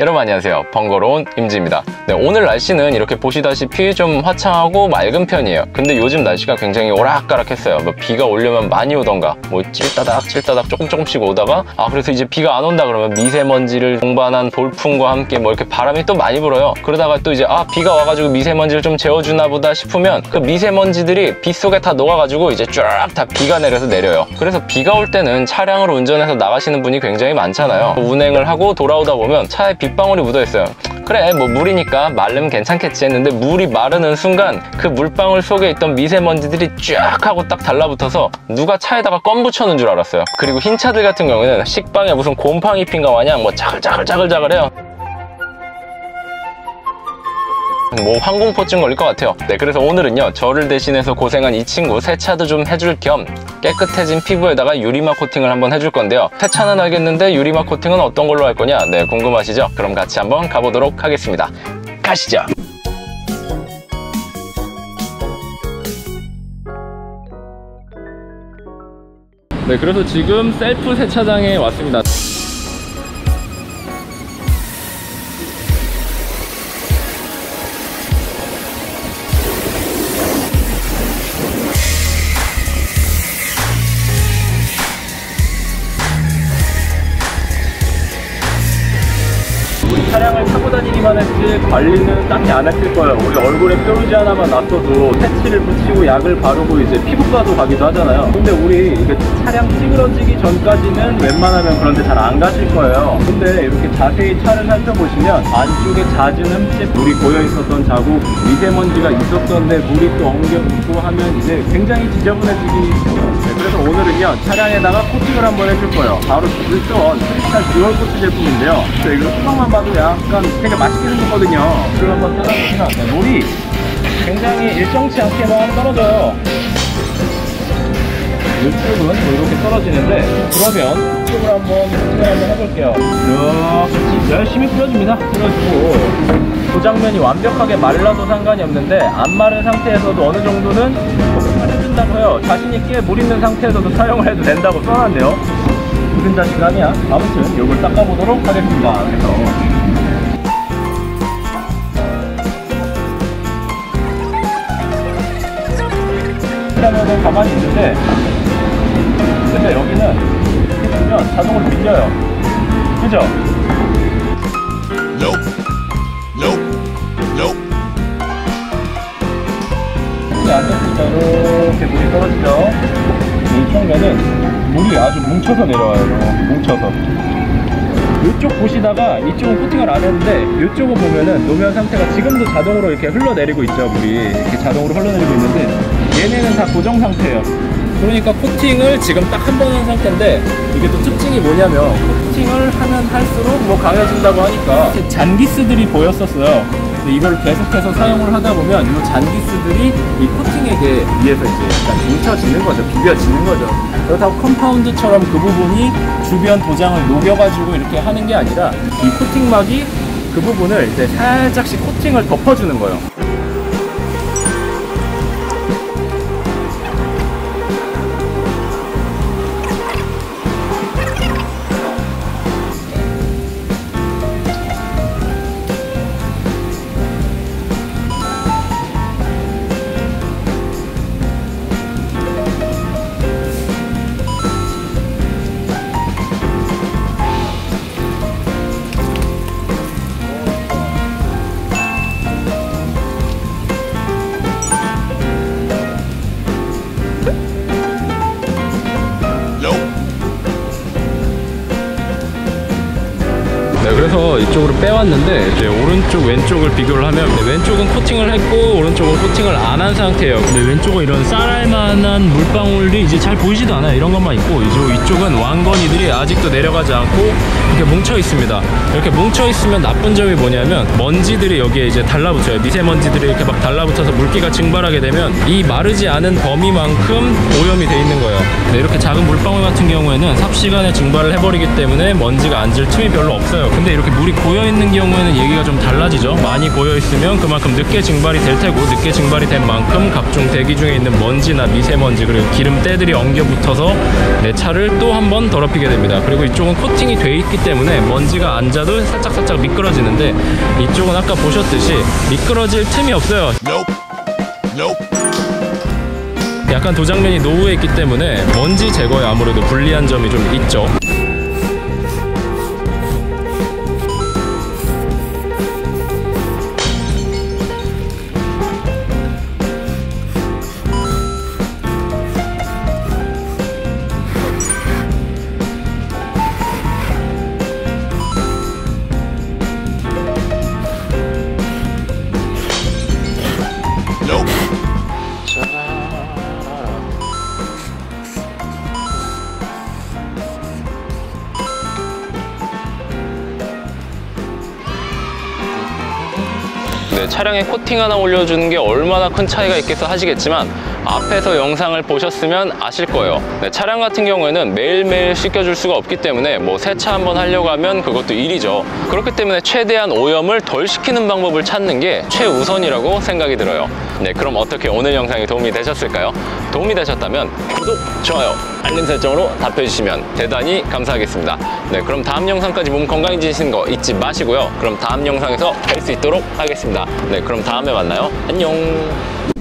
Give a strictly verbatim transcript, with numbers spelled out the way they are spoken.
여러분 안녕하세요, 번거로운 임지입니다. 네, 오늘 날씨는 이렇게 보시다시피 좀 화창하고 맑은 편이에요. 근데 요즘 날씨가 굉장히 오락가락 했어요. 뭐 비가 오려면 많이 오던가 뭐 찔따닥 찔따닥 조금 조금씩 오다가, 아 그래서 이제 비가 안 온다 그러면 미세먼지를 동반한 돌풍과 함께 뭐 이렇게 바람이 또 많이 불어요. 그러다가 또 이제 아 비가 와가지고 미세먼지를 좀 재워주나 보다 싶으면 그 미세먼지들이 빗속에 다 녹아가지고 이제 쫙 다 비가 내려서 내려요. 그래서 비가 올 때는 차량을 운전해서 나가시는 분이 굉장히 많잖아요. 운행을 하고 돌아오다 보면 차에 비 빗방울이 묻어있어요. 그래 뭐 물이니까 마르면 괜찮겠지 했는데 물이 마르는 순간 그 물방울 속에 있던 미세먼지들이 쫙 하고 딱 달라붙어서 누가 차에다가 껌 붙여놓은 줄 알았어요. 그리고 흰 차들 같은 경우에는 식빵에 무슨 곰팡이 핀가 마냥 뭐 자글자글자글자글해요. 뭐 황공포증 걸릴 것 같아요. 네, 그래서 오늘은요 저를 대신해서 고생한 이 친구 세차도 좀 해줄 겸 깨끗해진 피부에다가 유리막 코팅을 한번 해줄 건데요. 세차는 알겠는데 유리막 코팅은 어떤 걸로 할 거냐? 네, 궁금하시죠? 그럼 같이 한번 가보도록 하겠습니다. 가시죠! 네, 그래서 지금 셀프 세차장에 왔습니다. 차량을 타고 다니기만 했지 관리는 딱히 안 했을 거예요. 우리 얼굴에 뾰루지 하나만 놨어도 패치를 붙이고 약을 바르고 이제 피부과도 가기도 하잖아요. 근데 우리 이게 차량 찌그러지기 전까지는 웬만하면 그런데 잘 안 가실 거예요. 근데 이렇게 자세히 차를 살펴보시면 안쪽에 잦은 흠집, 물이 고여있었던 자국, 미세먼지가 있었던데 물이 또 엉겨 붙고 하면 이제 굉장히 지저분해지기 때문에, 네, 그래서 오늘은요 차량에다가 코팅을 한번 해줄 거예요. 바로 불스원 크리스탈 듀얼코트 제품인데요. 그래서 이거 수성만 봐도 약간 되게 맛있게 생겼거든요. 그걸 한번 따라보시면 네, 물이 굉장히 일정치 않게만 떨어져요. 이쪽은 뭐 이렇게 떨어지는데, 그러면 이쪽을 한번 코팅을 한번 해볼게요. 이렇게 열심히 뿌려줍니다. 뿌려주고 도장면이 완벽하게 말라도 상관이 없는데 안 마른 상태에서도 어느 정도는 코팅을 해준다고 해요. 자신 있게 물 있는 상태에서도 사용을 해도 된다고 써놨네요. 무슨 자신감이야. 아무튼 이걸 닦아보도록 하겠습니다. 그래서 하면은 가만히 있는데, 근데 여기는 이렇게 보면 자동으로 밀려요. 그죠? No. No. No. 이렇게 안 됐으니까 이렇게 물이 떨어지죠. 이 쪽면은 물이 아주 뭉쳐서 내려와요. 뭉쳐서. 이쪽 보시다가 이쪽은 코팅을 안 했는데 이쪽을 보면은 노면 상태가 지금도 자동으로 이렇게 흘러내리고 있죠. 물이 이렇게 자동으로 흘러내리고 있는데 얘네는 다 고정 상태예요. 그러니까 코팅을 지금 딱 한 번 한 상태인데 이게 또 특징이 뭐냐면 코팅을 하면 할수록 뭐 강해진다고 하니까 잔기스들이 보였었어요. 근데 이걸 계속해서 사용을 하다 보면 이 잔기스들이 이 코팅에 의해서 이제 약간 뭉쳐지는 거죠. 비벼지는 거죠. 그렇다고 컴파운드처럼 그 부분이 주변 도장을 녹여가지고 이렇게 하는 게 아니라 이 코팅막이 그 부분을 이제 살짝씩 코팅을 덮어주는 거예요. 그래서 이쪽으로 빼왔는데 이제 오른쪽 왼쪽을 비교를 하면 왼쪽은 코팅을 했고 오른쪽은 코팅을 안 한 상태예요. 근데 왼쪽은 이런 쌀알만한 물방울이 이제 잘 보이지도 않아요. 이런 것만 있고 이쪽은 왕건이들이 아직도 내려가지 않고 이렇게 뭉쳐 있습니다. 이렇게 뭉쳐 있으면 나쁜 점이 뭐냐면 먼지들이 여기에 이제 달라붙어요. 미세먼지들이 이렇게 막 달라붙어서 물기가 증발하게 되면 이 마르지 않은 범위만큼 오염이 돼 있는 거예요. 네, 이렇게 작은 물방울 같은 경우에는 삽시간에 증발을 해버리기 때문에 먼지가 앉을 틈이 별로 없어요. 근데 이렇게 물이 고여있는 경우에는 얘기가 좀 달라지죠. 많이 고여있으면 그만큼 늦게 증발이 될 테고, 늦게 증발이 된 만큼 각종 대기 중에 있는 먼지나 미세먼지 그리고 기름때들이 엉겨붙어서 내 차를 또 한 번 더럽히게 됩니다. 그리고 이쪽은 코팅이 돼 있기 때문에 먼지가 안 자도 살짝살짝 미끄러지는데 이쪽은 아까 보셨듯이 미끄러질 틈이 없어요. Nope. Nope. 약간 도장면이 노후해 있기 때문에 먼지 제거에 아무래도 불리한 점이 좀 있죠. 네, 차량에 코팅 하나 올려주는 게 얼마나 큰 차이가 있겠어 하시겠지만 앞에서 영상을 보셨으면 아실 거예요. 네, 차량 같은 경우에는 매일매일 씻겨줄 수가 없기 때문에 뭐 세차 한번 하려고 하면 그것도 일이죠. 그렇기 때문에 최대한 오염을 덜 시키는 방법을 찾는 게 최우선이라고 생각이 들어요. 네, 그럼 어떻게 오늘 영상이 도움이 되셨을까요? 도움이 되셨다면 구독, 좋아요, 알림 설정으로 답해주시면 대단히 감사하겠습니다. 네, 그럼 다음 영상까지 몸 건강해지시는 거 잊지 마시고요. 그럼 다음 영상에서 뵐 수 있도록 하겠습니다. 네, 그럼 다음에 만나요. 안녕.